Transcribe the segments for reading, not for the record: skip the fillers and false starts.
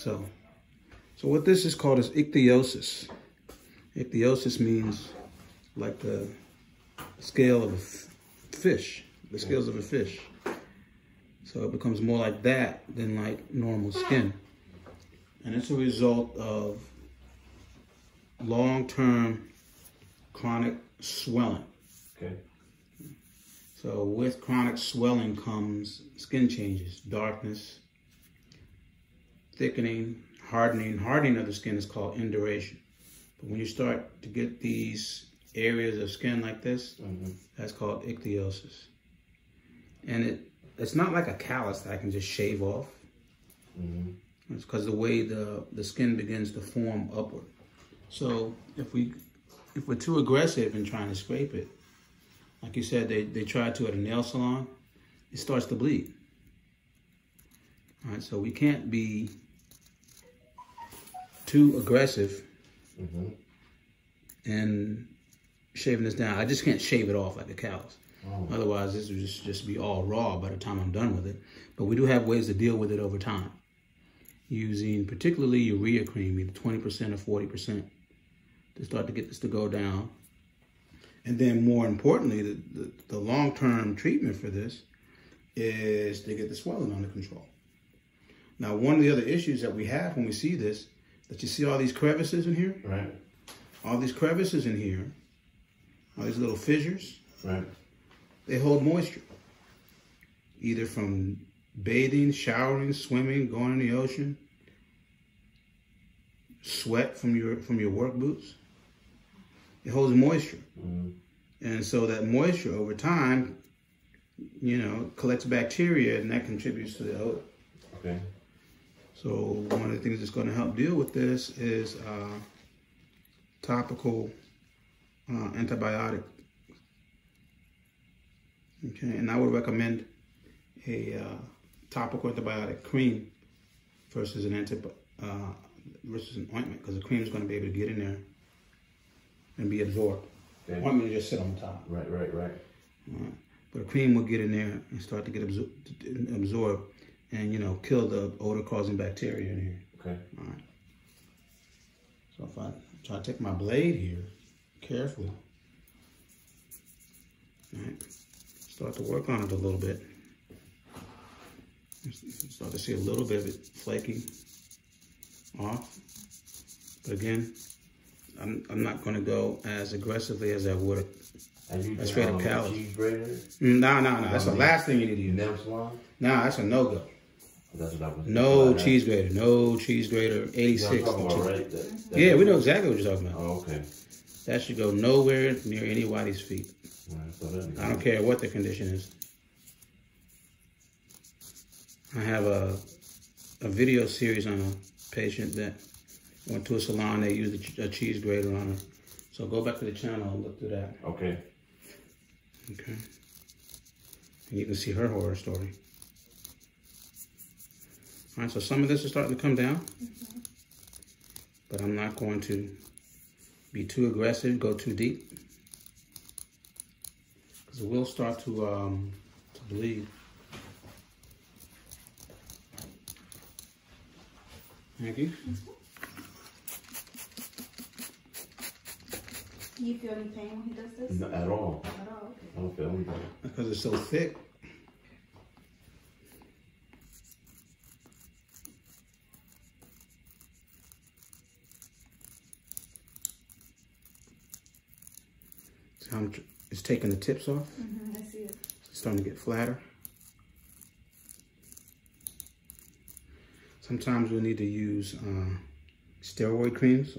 So what this is called is ichthyosis. Ichthyosis means like the scale of a fish, the scales of a fish. So it becomes more like that than like normal skin. And it's a result of long-term chronic swelling. Okay. So with chronic swelling comes skin changes, darkness, thickening, hardening. Hardening of the skin is called induration. But when you start to get these areas of skin like this, that's called ichthyosis. And it's not like a callus that I can just shave off. It's because the way the skin begins to form upward. So if we're too aggressive in trying to scrape it, like you said, they tried to at a nail salon, it starts to bleed. All right, so we can't be too aggressive in shaving this down. I just can't shave it off like a callus. Oh. Otherwise, this would just be all raw by the time I'm done with it. But we do have ways to deal with it over time, using particularly urea cream, either 20% or 40%, to start to get this to go down. And then more importantly, the long-term treatment for this is to get the swelling under control. Now, one of the other issues that we have when we see this, that you see all these crevices in here? Right. All these crevices in here, all these little fissures, right, they hold moisture, either from bathing, showering, swimming, going in the ocean, sweat from your work boots. It holds moisture. And so that moisture over time, you know, collects bacteria, and that contributes to the odor. Okay. So one of the things that's going to help deal with this is topical antibiotic. Okay, and I would recommend a topical antibiotic cream versus an ointment, because the cream is going to be able to get in there and be absorbed. Okay. Ointment will just sit on the top. Right. But a cream will get in there and start to get absorbed, and you know, kill the odor-causing bacteria in here. Okay. All right. So if I try to take my blade here carefully, all right, start to work on it a little bit. Start to see a little bit of it flaking off. But again, I'm not going to go as aggressively as I would a straight up callus. No. That's the last thing you need to use. Nah, that's a no go. That's what I was no cheese grater. 86. Right? Yeah, we know exactly what you're talking about. Oh, okay. That should go nowhere near anybody's feet. Right, so I don't care what the condition is. I have a video series on a patient that went to a salon. They used a cheese grater on her. So go back to the channel and look through that. Okay. Okay. And you can see her horror story. All right, so some of this is starting to come down. But I'm not going to be too aggressive, go too deep, because it will start to bleed. Thank you. Do you feel any pain when he does this? No, at all. At all? Okay. I don't feel any pain. Because it's so thick. See how I'm it's taking the tips off? I see it. It's starting to get flatter. Sometimes we'll need to use steroid creams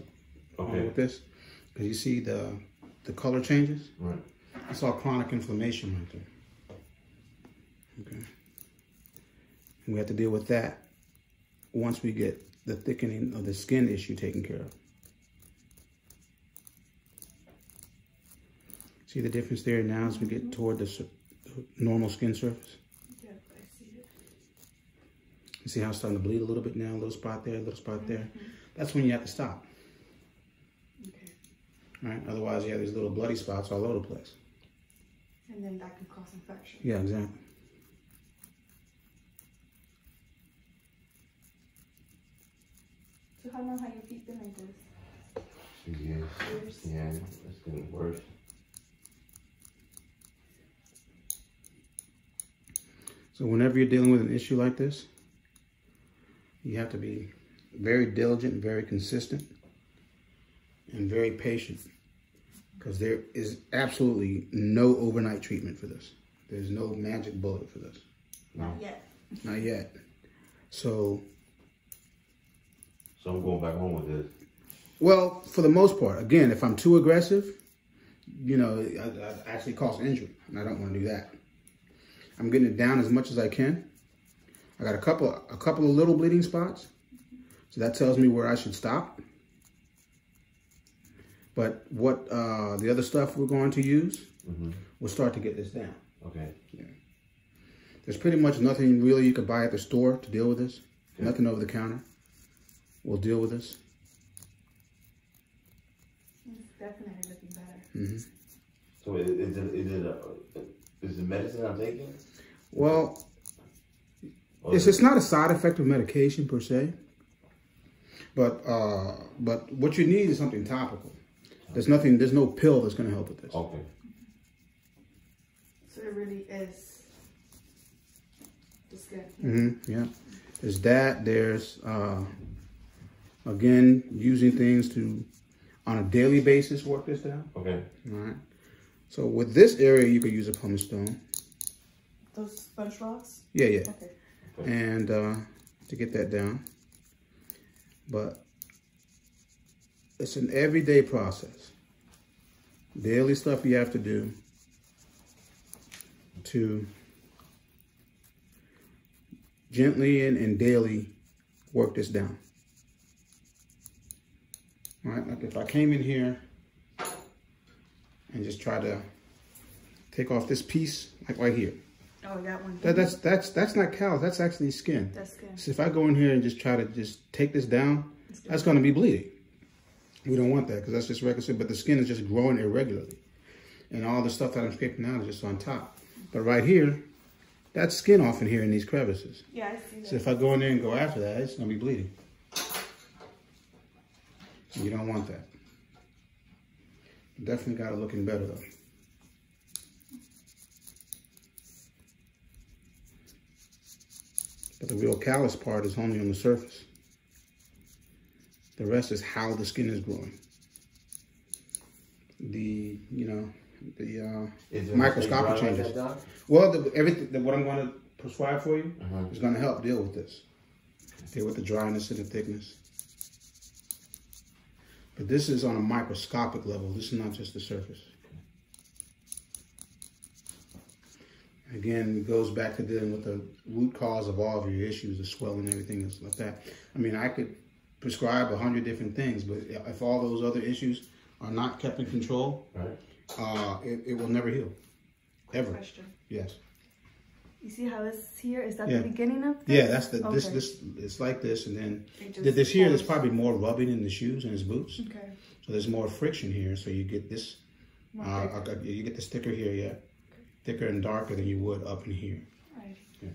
with this, because you see the color changes. Right. It's all chronic inflammation right there. Okay. And we have to deal with that once we get the thickening of the skin issue taken care of. See the difference there now as we get toward the normal skin surface? You see how it's starting to bleed a little bit now, a little spot there, a little spot there. That's when you have to stop. Okay. All right? Otherwise, you have these little bloody spots all over the place. And then that can cause infection. Yeah, exactly. don't know how you keep them like this. Yes. Yeah, it's getting worse. So whenever you're dealing with an issue like this, you have to be very diligent, very consistent, and very patient, because there is absolutely no overnight treatment for this. There's no magic bullet for this. No. Not yet. Not yet. So I'm going back home with this. Well, for the most part, again, if I'm too aggressive, you know, I actually cause injury, and I don't want to do that. I'm getting it down as much as I can. I got a couple of little bleeding spots, so that tells me where I should stop. But what the other stuff we're going to use, will start to get this down. Okay. Yeah. There's pretty much nothing really you could buy at the store to deal with this. Okay. Nothing over the counter will deal with this. It's definitely looking better. So is the medicine I'm taking? Well, it's not a side effect of medication per se, but what you need is something topical. There's no pill that's going to help with this. Okay. So it really is just good. Yeah. There's that. There's again, using things to on a daily basis work this down. Okay. All right. So with this area, you could use a pumice stone. Those sponge rocks? Yeah, yeah. Okay. And to get that down. But it's an everyday process. Daily stuff you have to do to gently and daily work this down. All right, like if I came in here and just try to take off this piece, like right here. Oh, that one. That's not callus. That's actually skin. That's skin. So if I go in here and just try to just take this down, that's going to be bleeding. We don't want that because that's just regular. But the skin is just growing irregularly, and all the stuff that I'm scraping out is just on top. But right here, that's skin off in here in these crevices. Yeah, I see that. So if I go in there and go after that, it's going to be bleeding. You don't want that. Definitely got it looking better though. But the real callous part is only on the surface. The rest is how the skin is growing. The, you know, the microscopic changes. Well, what I'm going to prescribe for you is going to help deal with this. Deal with the dryness and the thickness. But this is on a microscopic level. This is not just the surface. Again, it goes back to dealing with the root cause of all of your issues, the swelling and everything that's like that. I mean, I could prescribe 100 different things, but if all those other issues are not kept in control, it will never heal. Ever. Question. Yes. You see how this here is that the beginning of this? Yeah, that's the it's like this, and then this here there's probably more rubbing in the shoes and his boots. Okay. So there's more friction here, so you get this you get this thicker here, yeah. Thicker and darker than you would up in here. Right. Yeah.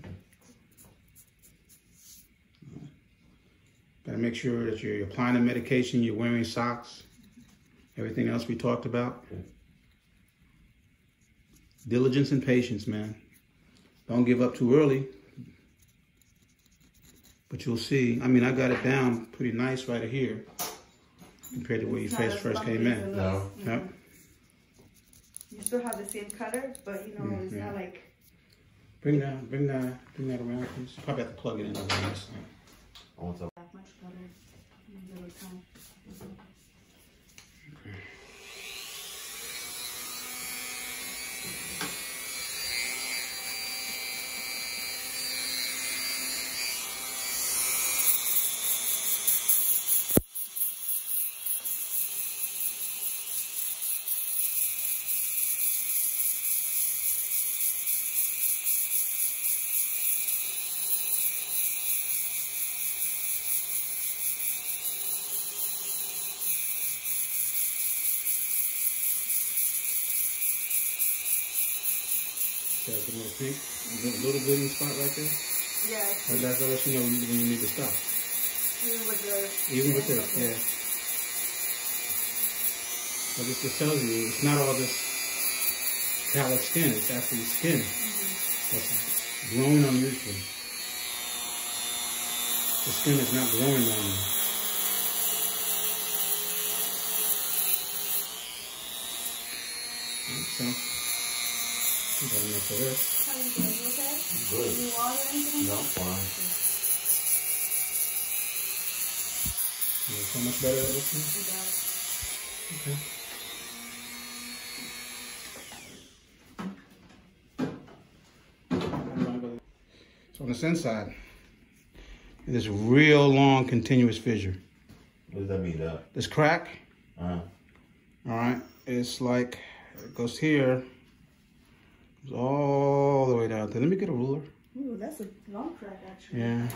Gotta make sure that you're applying the medication, you're wearing socks, everything else we talked about. Diligence and patience, man. Don't give up too early. But you'll see, I mean, I got it down pretty nice right here compared to where you first came in. No. Yep. You still have the same color, but you know, it's not like. Bring that around, please. You probably have to plug it in over this thing. Also. Much better. Okay. That's a little pink, a little bleeding spot right there. Yeah. And that's gonna let you know when you need to stop. Even with this, yeah. So this just tells you it's not all this pallid skin. It's actually skin that's growing unusually. The skin is not growing normally. So, you got enough of this. How are you doing? You okay? Good. Any water or anything? No, fine. Is it so much better at looking? It does. Okay. So on this inside, this real long continuous fissure. What does that mean, though? This crack. All right. It's like, it goes here, goes all the way down there. Let me get a ruler. Ooh, that's a long crack, actually. Yeah.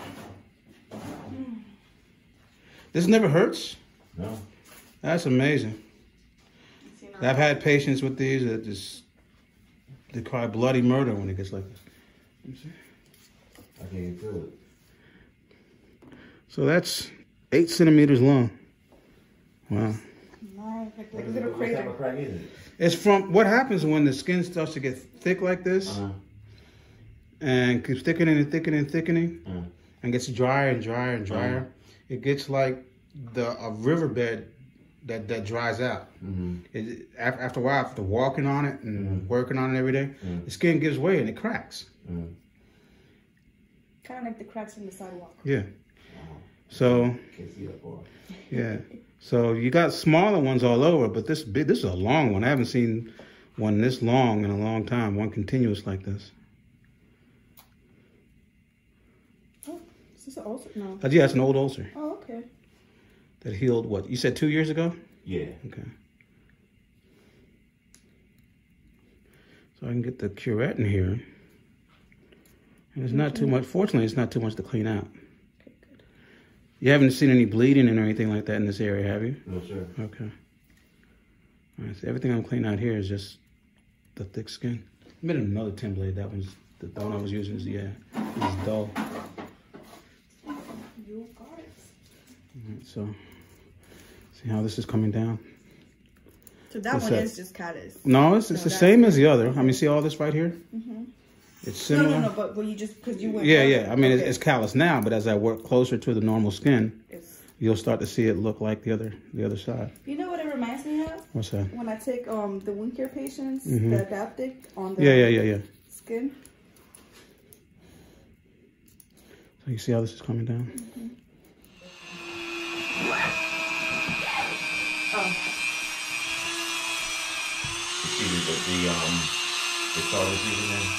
Mm. This never hurts? No. That's amazing. I've had patients with these that just, they cry bloody murder when it gets like this. Let me see. I can't feel it. So that's 8 centimeters long. Wow. No, like a little crater. What type of crack is it? It's from what happens when the skin starts to get thick like this and keeps thickening and thickening and thickening and gets drier and drier and drier. It gets like a riverbed that dries out. After a while, after walking on it and working on it every day, the skin gives way and it cracks. Kind of like the cracks in the sidewalk. Yeah. So, yeah. So you got smaller ones all over, but this big, this is a long one. I haven't seen one this long in a long time, one continuous like this. Is this an ulcer? No. Yeah, it's an old ulcer. Oh, okay. That healed what? You said 2 years ago? Yeah. Okay. So I can get the curette in here. And it's not too much. Fortunately, it's not too much to clean out. Okay, good. You haven't seen any bleeding or anything like that in this area, have you? No, sir. Okay. All right, so everything I'm cleaning out here is just the thick skin. I made another 10 blade. That one's, the one I was using is, yeah, it's dull. So, see how this is coming down? So that one is just caddis. No, it's the same as the other. I mean, see all this right here? It's similar. No, no, no, but you just, because you went... Yeah, yeah. I mean, it's callous now, but as I work closer to the normal skin, you'll start to see it look like the other side. You know what it reminds me of? What's that? When I take the wound care patients, the adaptic on the skin. So you see how this is coming down? Excuse me, but the salt is even there.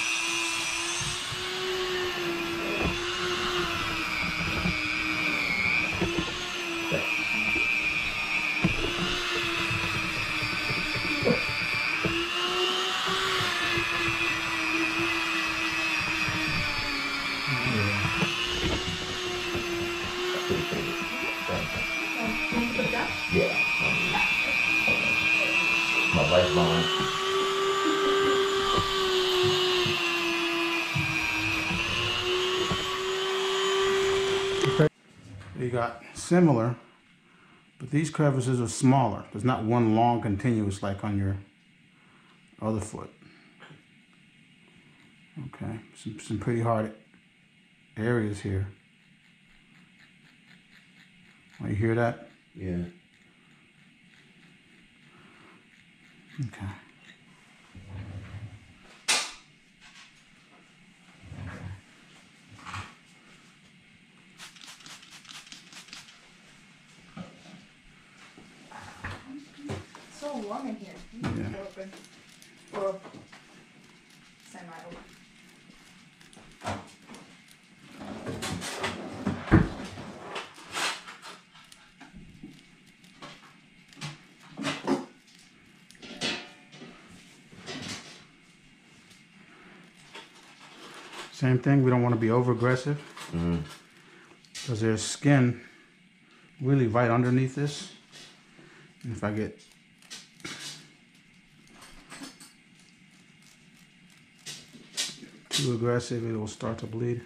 You got similar, but these crevices are smaller. There's not one long continuous like on your other foot. Okay, some pretty hard areas here. Oh, you hear that? Yeah. Okay. It's so warm in here. Yeah. Open. Or semi-open. Same thing, we don't want to be over aggressive because there's skin really right underneath this. And if I get too aggressive, it will start to bleed.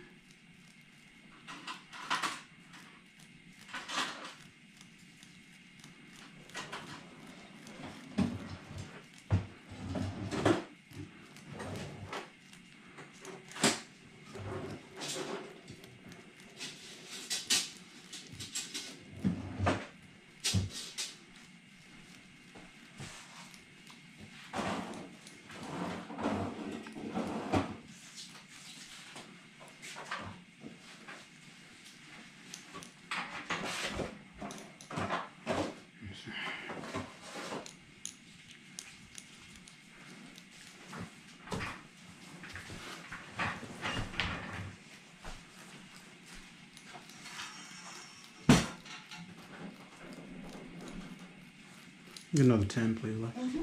Get another 10, please. Mm-hmm.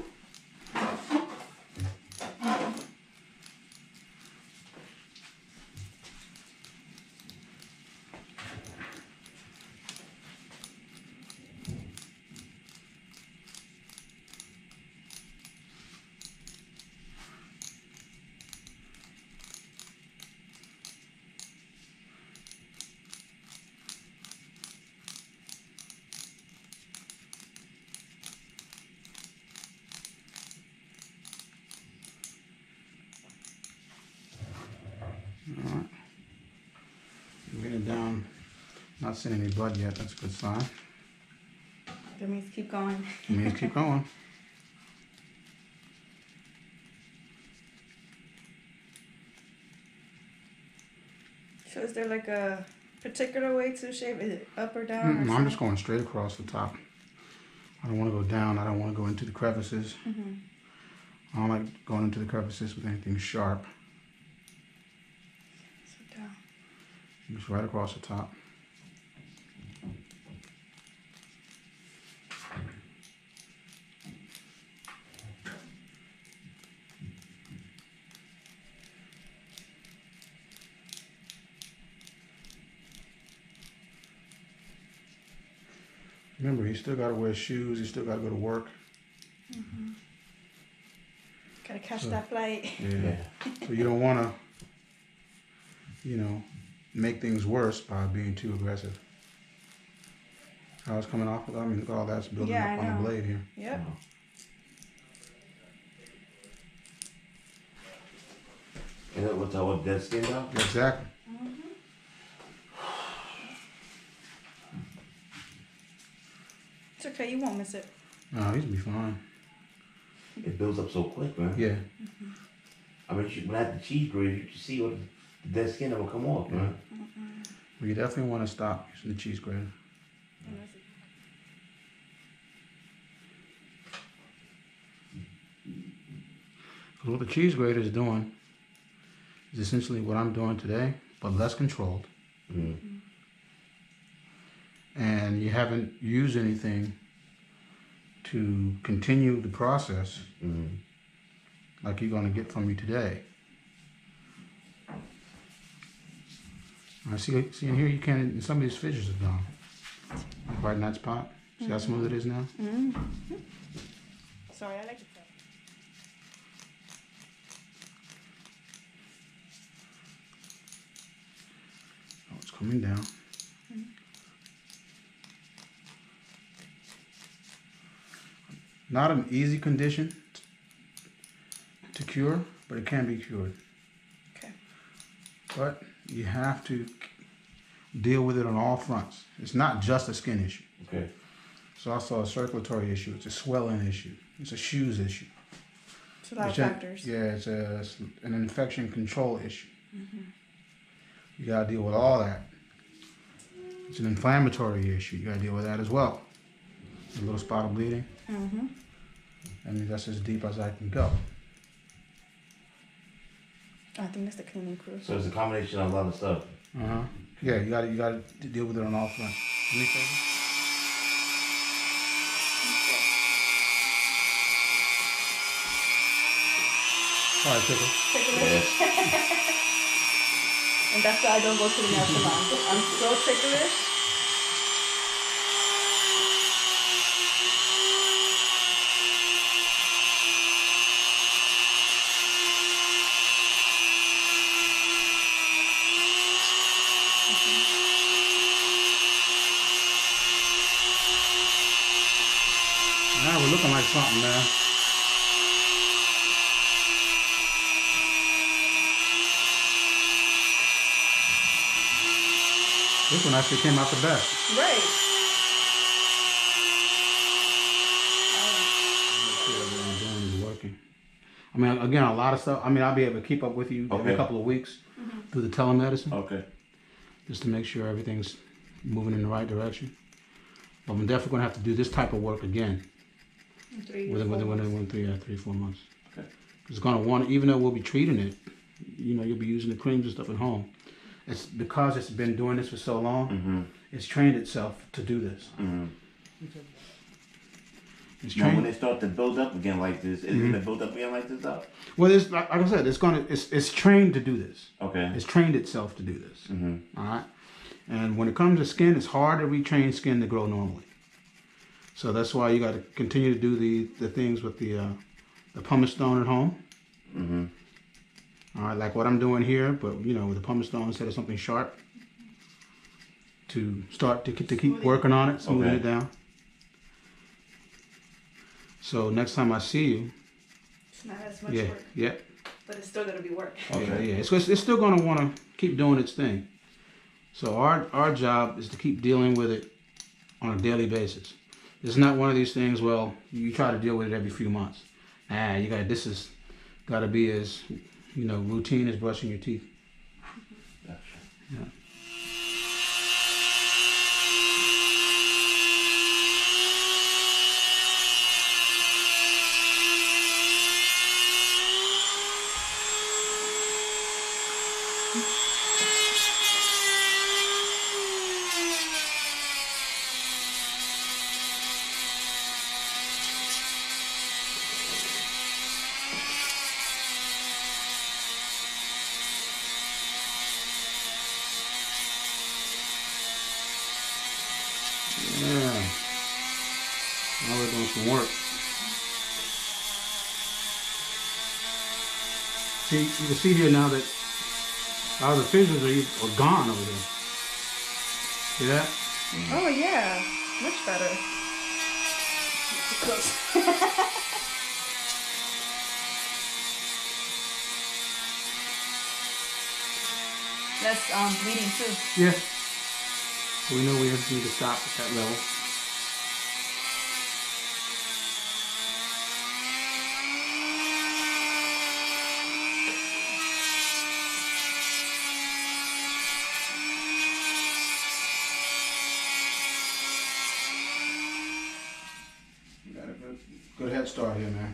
Not seeing any blood yet. That's a good sign. That means keep going. That means keep going. So is there like a particular way to shave it, up or down? Mm-hmm. Or I'm just going straight across the top. I don't want to go down. I don't want to go into the crevices. Mm-hmm. I don't like going into the crevices with anything sharp. So down. Just right across the top. Remember, you still got to wear shoes. You still got to go to work. Mm-hmm. Got to catch that flight. Yeah. So you don't want to, you know, make things worse by being too aggressive. How it's coming off? I mean, look at all that's building up on the blade here. Yep. Wow. And that was all dead skin down? Exactly. Okay, you won't miss it. No, he's gonna be fine. It builds up so quick, man. Yeah. Mm-hmm. I mean, when I had the cheese grater, you could see what the dead skin that will come off, man. Mm-mm. Well, you definitely want to stop using the cheese grater. Because what the cheese grater is doing is essentially what I'm doing today, but less controlled. Mm-hmm. And you haven't used anything to continue the process like you're going to get from me today. I see in here you can't, and some of these fissures are gone. Right in that spot. See how smooth it is now? Mm-hmm. Sorry, I like it. Oh, it's coming down. Not an easy condition to cure, but it can be cured. Okay. But you have to deal with it on all fronts. It's not just a skin issue. Okay. It's also a circulatory issue. It's a swelling issue. It's a shoes issue. It's a lot of factors. Yeah, it's an infection control issue. Mm-hmm. You got to deal with all that. It's an inflammatory issue. You got to deal with that as well. A little spot of bleeding. Mm-hmm. I mean, that's as deep as I can go. I think that's the cleaning crew. So it's a combination of a lot of stuff. Uh-huh. Yeah, you gotta deal with it on all fronts. All right, ticklish. And that's why I don't go to the nail salon. I'm so ticklish. Now we're looking like something, man. This one actually came out the best. Right. I mean, again, a lot of stuff. I mean, I'll be able to keep up with you every couple of weeks through the telemedicine. Okay. Just to make sure everything's moving in the right direction. But I'm definitely going to have to do this type of work again. Within three or four months. Okay. It's gonna want, even though we'll be treating it, you know, you'll be using the creams and stuff at home. It's because it's been doing this for so long. It's trained itself to do this. Now, when they start to build up again like this, is it going to build up again like this up? Well, it's, like I said, it's trained to do this. Okay. It's trained itself to do this. All right. And when it comes to skin, it's hard to retrain skin to grow normally. So that's why you got to continue to do the things with the pumice stone at home. All right, like what I'm doing here, but you know, with the pumice stone instead of something sharp, to start to keep working on it, smoothing it down. So next time I see you, it's not as much work. Yeah. But it's still gonna be work. Yeah. It's still gonna wanna keep doing its thing. So our job is to keep dealing with it on a daily basis. It's not one of these things, well, you try to deal with it every few months. Nah, you gotta, this is gotta be as, you know, routine as brushing your teeth. Gotcha. Yeah. See, you can see here now that all the fissures are gone over there. See that? Oh yeah, much better. Close. That's bleeding too. Yeah. So we know we have to stop at that level. Good head start here, man.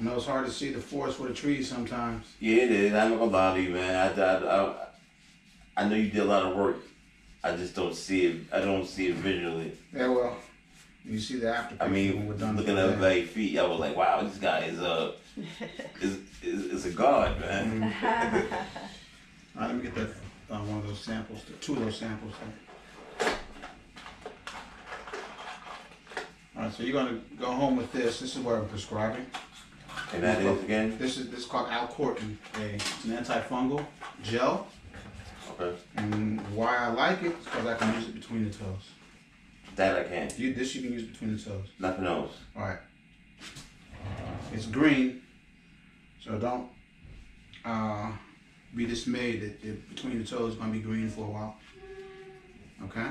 I know it's hard to see the forest for the trees sometimes. Yeah, it is. I'm not gonna lie to you, man. I know you did a lot of work. I just don't see it. I don't see it visually. Yeah, well, you see the after. I mean, looking at my feet, I was like, wow, this guy is a god, man. All right, let me get that one of those samples, two of those samples. Alright, so you're gonna go home with this. This is what I'm prescribing. And that is again? This is called Alcortin. It's an antifungal gel. Okay. And why I like it is because I can use it between the toes. That I can. This you can use between the toes. Nothing else. Alright. It's green, so don't be dismayed that between the toes is gonna be green for a while. Okay?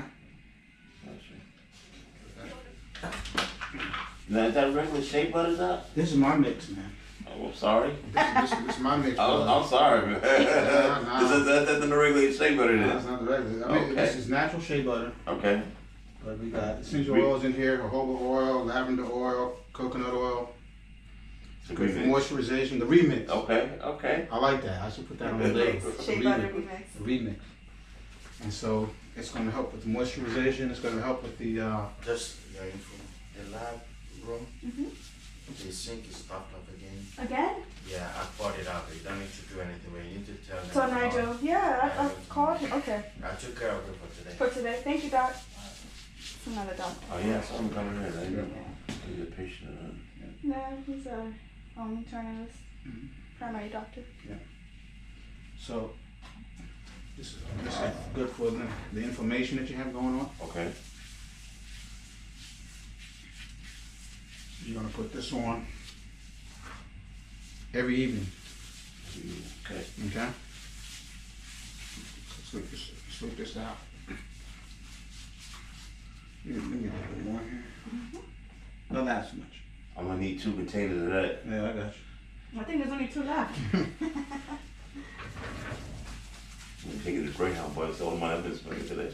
Now, is that regular shea butter up? This is my mix, man. Oh, I'm sorry. This is my mix. I'm sorry, man. Nah. That's the regular shea butter. No, it's not the regular. I mean, this is natural shea butter. Okay. But we got essential oils in here: jojoba oil, lavender oil, coconut oil. It's good for moisturization. The remix. Okay. Okay. I like that. I should put that on the list. Shea butter remix. The remix. And so it's going to help with the moisturization. It's going to help with the just the lab room. The sink is stopped up again. Again? Yeah, I poured it out. You don't need to do anything. You need to tell them. So Nigel, yeah, I called him. Okay. I took care of it for today. For today, thank you, Doc. It's another doctor. Oh yeah, so I'm coming here. He's a patient. No, he's a internist, primary doctor. Yeah. So this is good for the inflammation that you have going on. Okay. You're going to put this on every evening. Okay. Okay? Slip this out. Let me get a little more here. Don't ask so much. I'm going to need two containers of that. Yeah, I got you. I think there's only two left. I'm taking a break now, boy. It's all my business today.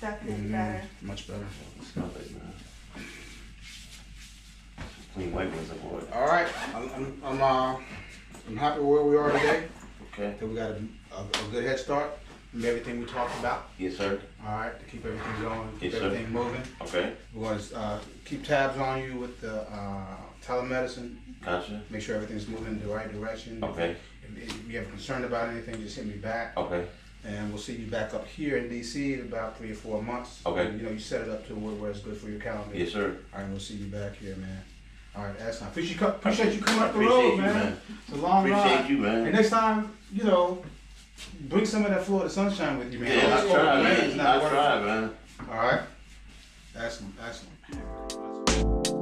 Definitely better. Much better. Smells like that. Clean white ones aboard. All right, I'm happy where we are today. Okay. So we got a good head start from everything we talked about. Yes, sir. All right, to keep everything going, keep everything moving. Okay. We're going to keep tabs on you with the telemedicine. Gotcha. Make sure everything's moving in the right direction. Okay. If you have a concern about anything, just hit me back. Okay. And we'll see you back up here in D.C. in about 3 or 4 months. Okay. And, you know, you set it up to where it's good for your calendar. Yes, sir. All right, we'll see you back here, man. All right, that's fine. Appreciate you coming up the road, man. It's a long ride. Appreciate you, man. And next time, you know, bring some of that Florida sunshine with you, man. Yeah, I try, man. All right? Excellent, excellent.